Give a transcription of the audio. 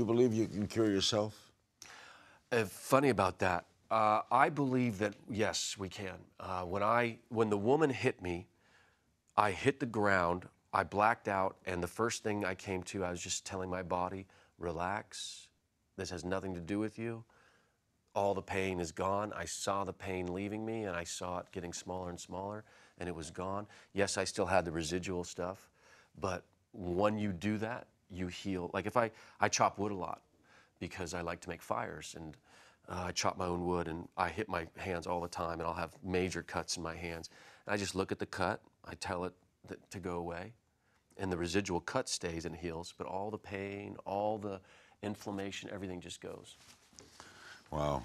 You believe you can cure yourself? Funny about that. I believe that, yes, we can. When the woman hit me, I hit the ground, I blacked out, and the first thing I came to, I was just telling my body, relax, this has nothing to do with you. All the pain is gone. I saw the pain leaving me, and I saw it getting smaller and smaller, and it was gone. Yes, I still had the residual stuff, but when you do that, you heal. Like if I chop wood a lot because I like to make fires, and I chop my own wood, and I hit my hands all the time, and I'll have major cuts in my hands. And I just look at the cut. I tell it to go away, and the residual cut stays and heals, but all the pain, all the inflammation, everything just goes. Wow.